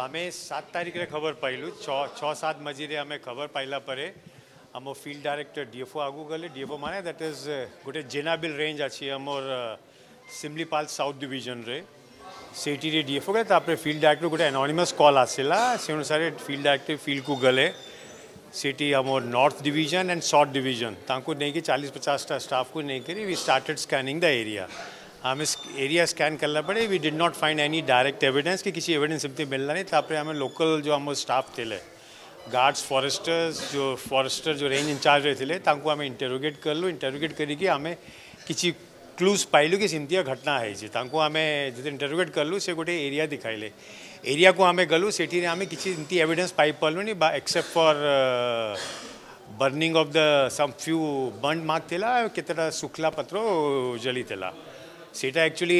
हमें 7 तारीख रे खबर पाइलू 6-7 मजीरे हमें खबर पाइला परे हम फील्ड डायरेक्टर डीएफओ आगू गले डीएफओ माने दैट इज गोटे जेनाबिल रेंज अच्छी हम सिमलीपाल साउथ डिविजन रे सीटी रे डीएफओ गले तापर फील्ड डायरेक्टर गोटे एनोनिमस कॉल आसेला से अनुसार फील्ड डायरेक्टर फील्ड को गले सीटी हम north division and south division ताकू नहीं कि 40-50 स्टाफ को नहीं करी we started scanning the area. हमें एरिया स्कैन करना पड़े we did not find any direct evidence कि किसी एविडेंस इतनी मिलना नहीं। तापर हमें लोकल जो हम स्टाफ थे गार्ड्स फॉरेस्टर जो रेंज इंचार्ज थे हमें इंटरोगेट करके हमें किसी क्लूज पाइलू कि सीमती घटना है हमें जो इंटरोगेट करूँ से गोटे एरिया दिखाइले एरिया को हमें गलू से किसी एमती एविडेंस पाई पारूनी except for burning of the some few burn mark थेला केतेटा सुखला पत्रो जली थेला सेटा एक्चुअली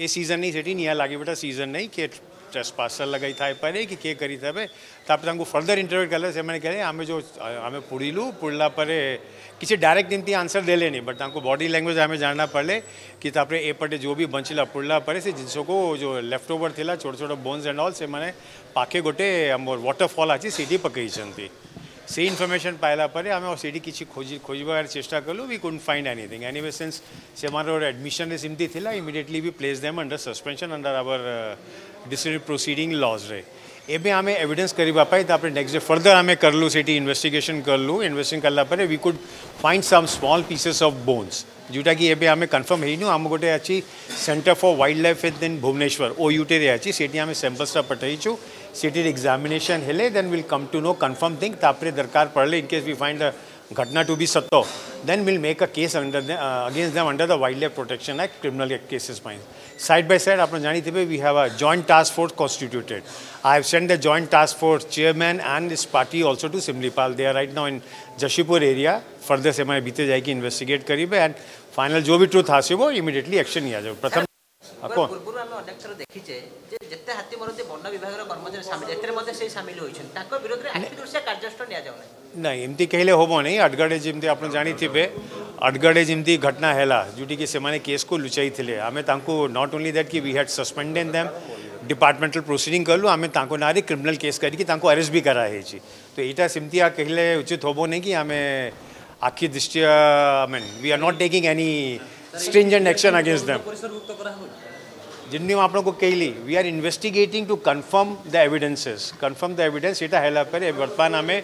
ए सीजन नहीं सेठी निया लगे बेटा सीजन नहीं के ट्रेसपासर लगाई था पारे कि के करी था तापर फर्दर इंटरव्यू कले से मैंने कहे आम जो आम पुड़ीलू पुड़ला परे किसी डायरेक्ट इमती आंसर देले नहीं बट हमको बॉडी लैंग्वेज हमें जानना पड़े कि तापर ए पटे जो भी बंचला पुड़ला परे से जिनसों को जो लेफ्ट ओवर थी छोटे छोटे बोन्स एंड ऑल से मैंने पाखे गोटे आम वाटरफॉल अच्छी सीटी पकईंट से इनफॉर्मेशन पाइला परे हमें और सीटी किसी खोजार चेष्टा करूँ we couldn't find anything anyway since से हमारा एडमिशन रे सिमती थी immediately we place them under suspension under our disciplinary proceeding लॉज रे एवं हमें एविडेंस करवा पाए तापर नेक्स्ट डे फर्दर हमें कर लूँ सीटी इन्वेस्टिगेशन कर लूँ इन्वेस्टिगेशन करला परे we could find some small pieces of bones जोटा कि एवं हमें कन्फर्म है नु हम गोटे अच्छी centre for wild life in Bhubaneswar ओयूटे अच्छी सेठी हमें सैंपल्सटा पठाइछू सीटी एग्जामिनेशन हेले then will come to know confirm thing तापर दरकार पड़े इनकेस वी फाइंड द घटना टू बी सत्य then will make a case under against them under the wild life protection act criminal cases fine side by side आप जानी थे we have a joint task force constituted I have send the joint task force chairman and this party also to Similipal they are right now in Jashipur area further से हमारे बीते जाएगी investigate करेंगे and final जो भी ट्रुथ हासिल हो immediately action लिया जाए। प्रथम नहीं एमती कहले होबो नहीं अटगड़े जिमती आप जानी थे अटगड़े जिमती घटना हैला जोटी कि सेमाने केस को लुचाई थे आमे तांको नॉट ओनली दैट कि we had suspended them departmental proceeding करलु आमे तांको नारे क्रिमिनल केस करके तांको अरेस्ट भी कराई तो एटा सिमती कहले उचित होबो नहीं कि आमे आखि दृष्टि I mean we are not taking any stringent action against them जिन्नी आपको कहली we are investigating to confirm the evidence यहाँ है बर्तमान हमें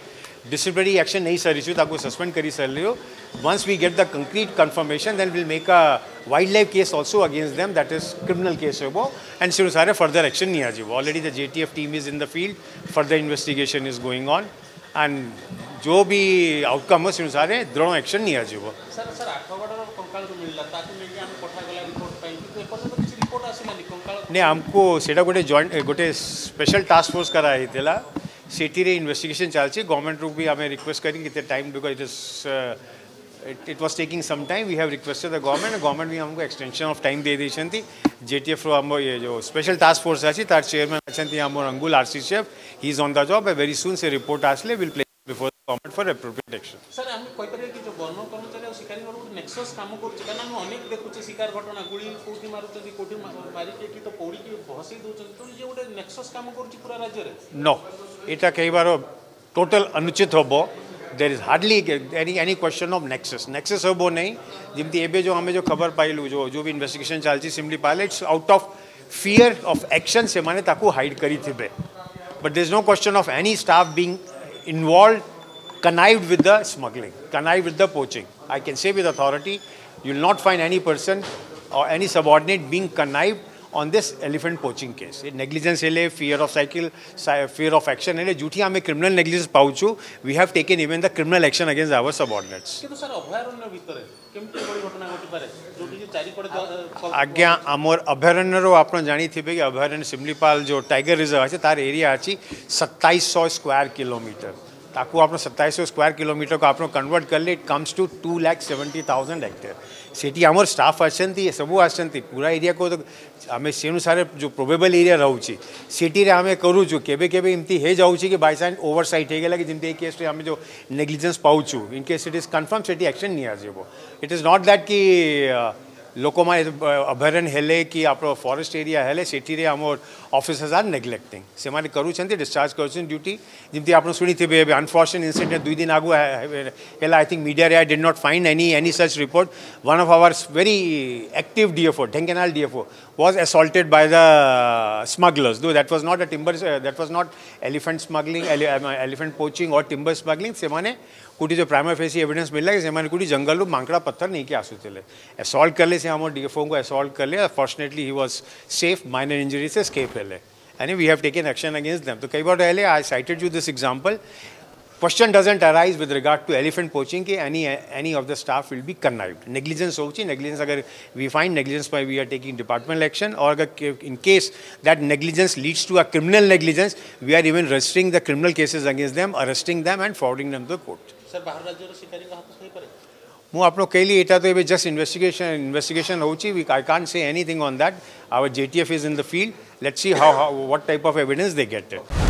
डिसिप्लिनरी एक्शन नहीं सरीचु ताको सस्पेंड करी सरियो once we get the concrete confirmation then will make a wild life case also against them that is criminal case हो एंड से अनुसार फर्दर एक्शन नहीं आज already the JTF team is in the field further investigation is going on and जो भी outcome हो से अनुसार दृढ़ एक्शन नहीं आज नहीं हमको सेटा गोटे जॉइंट गोटे स्पेशल टास्क फोर्स कराई थेला सिटी रे इन्वेस्टिगेशन चलती गवर्नमेंट रूप भी हमें रिक्वेस्ट करी कितने time because it was taking some time we have requested the government भी हमको एक्सटेंशन ऑफ टाइम दे देती जेटीएफ रो हम ये जो स्पेशल टास्क फोर्स अच्छी तार चेयरमैन अच्छे हम अंगुल आरसी शेफ he is on the job A very soon से रिपोर्ट आसले will place before the government for appropriate action. Sir हम कोइ पर कि जो बर्नो कर्मचारी और शिकारी मारो नेक्सस काम करू कारण हम अनेक देखु शिकार घटना गुली कोठी मारु कोठी मारी के तो पौड़ी के भसी दउ तो जे गोटे नेक्सस काम करू पूरा राज्य रे नो एटा कई बार टोटल अनुचित होबो there is hardly any question of nexus होबो नहीं जिमती एबे जो हमें जो खबर पाइलू जो भी इन्वेस्टिगेशन चलती सिमली पायलट्स out of fear of action से माने ताकू हाइड करी थिबे but there is no question of any staff being involved, connived with the smuggling, connived with the poaching. I can say with authority, you will not find any person or any subordinate being connived on this elephant poaching case. Negligence hele, fear of action hele, jhuthi hame criminal negligence pauchu. We have taken even the criminal action against our subordinates. Kitu sir abhayaranna bhitare kemti badi ghatna goti pare jodi je chari pade agya amor abhayaranna ro apna jani thibe ki abhayaranna Similipal jo tiger reserve ache tar area achi 2700 square kilometer ताकू आपने 2700 square kilometre को आपने convert कर ले it comes to 2,70,000 hectare सिटी आमर staff आसती सबू आसती पूरा एरिया को तो आम से अनुसार जो प्रोबेबल एरिया रोचे सिटी आम करूचु केवे इमती है जाऊँगी कि बाय चांस ओवरसाइट हो गला कि जमी ए केस आम जो नेग्लिजेंस पाचु in case it is confirm से एक्शन नहीं आसो इट इज नॉट दैट कि लोक मैंने अभयारण्य हेले कि आप फॉरेस्ट एरिया हेले सेठी आम officers are neglecting. Semane karu chanti discharge karu duty. Jimti apno suni the unfortunate incident 2 din ago. I think media I did not find any such report. One of our very active DFO, Dhenkanal DFO, was assaulted by the smugglers. Though that was not a timber, that was not elephant smuggling, elephant poaching or timber smuggling. Semane कुटी जो primary facie evidence मिला है कि हमारे कुटी जंगल में मांकड़ा पत्थर नहीं के आंसू चले एसॉल्ट कर ले से हम डीएफओ को एसॉल्ट कर ले fortunately he was safe minor injury से स्केप है ले and we have taken action against them तो कई बार पहले I cited you this example Question doesn't arise with regard to elephant poaching. Any of the staff will be connived. Negligence होगी. Negligence अगर we find negligence by we are taking departmental action. Or अगर in case that negligence leads to a criminal negligence, we are even registering the criminal cases against them, arresting them, and forwarding them to the court. Sir, बाहर राज्यों के शिकारी कहाँ तो सही पड़े? Mu apno kahi liye eta to just investigation hochi. I can't say anything on that. Our JTF is in the field. Let's see how what type of evidence they get.